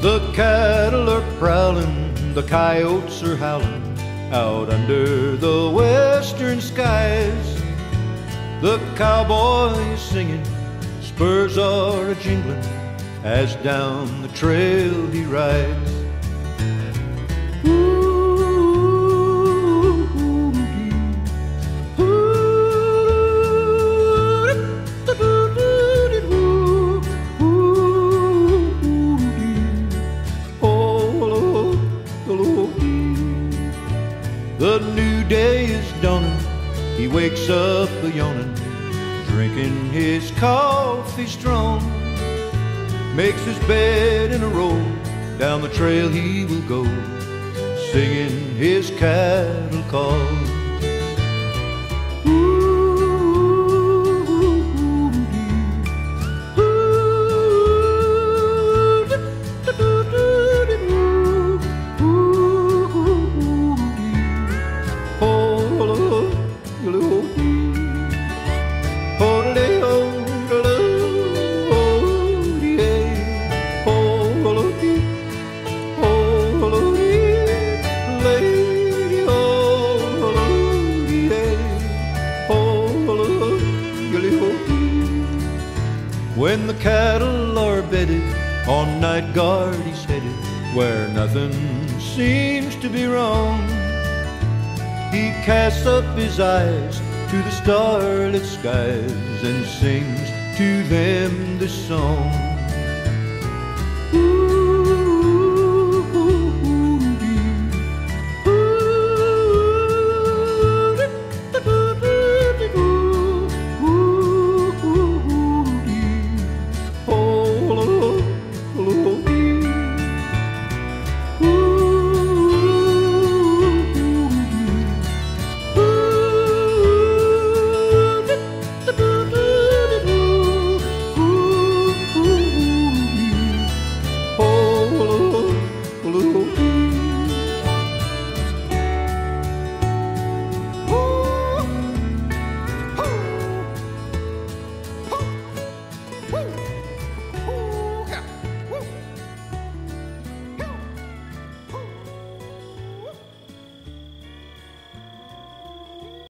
The cattle are prowling, the coyotes are howling, out under the western skies. The cowboy is singing, spurs are a-jingling, as down the trail he rides. The new day is dawning, he wakes up a-yawning, drinking his coffee strong. Makes his bed in a roll, down the trail he will go, singing his cattle call. When the cattle are bedded, on night guard he's headed, where nothing seems to be wrong. He casts up his eyes to the starlit skies and sings to them this song.